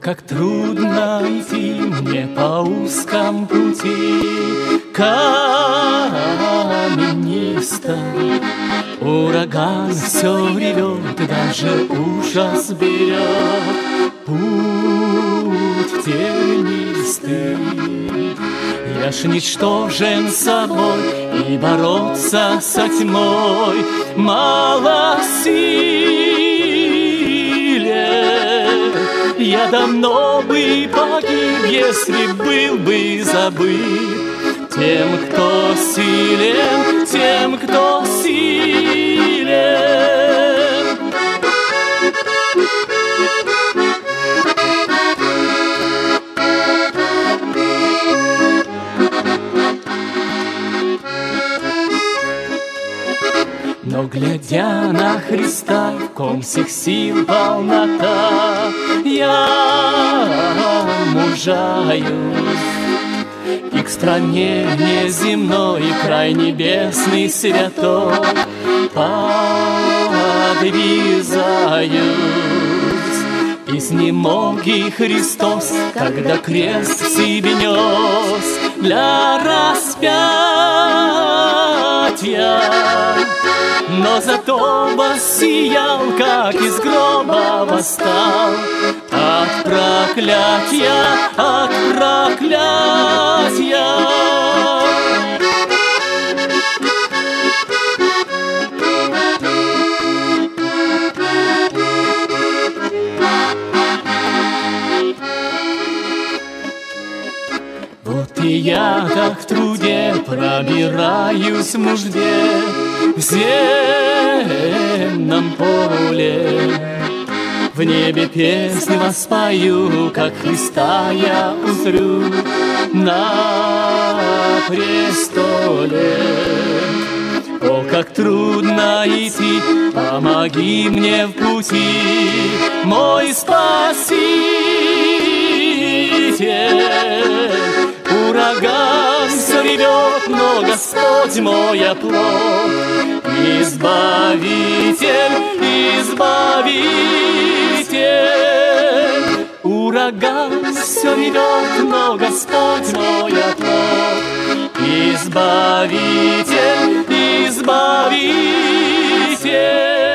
как трудно идти мне по узкому пути, каменисто. Ураган все ревет, даже ужас берет. Путь тернистый, я ж ничтожен собой, и бороться со тьмой мало силен. Я давно бы погиб, если был бы забыт тем, кто силен, тем, кто силен. Но глядя на Христа, в ком всех сил полнота, я мужаюсь. И к стране неземной, и край небесный святой подвизаюсь. Из немоги Христос, когда крест в себе нес для распятия, но зато воссиял, как из гроба восстал от проклятия, от проклятия. Вот и я, как в труде, пробираюсь в нужде в земном поле. В небе песни воспою, как Христа я узрю на престоле. О, как трудно идти, помоги мне в пути, мой Спаситель. Ураган все ревет, но Господь мой оплот, избавитель, избавитель. Ураган все ревет, но Господь мой оплот, избавитель, избавитель.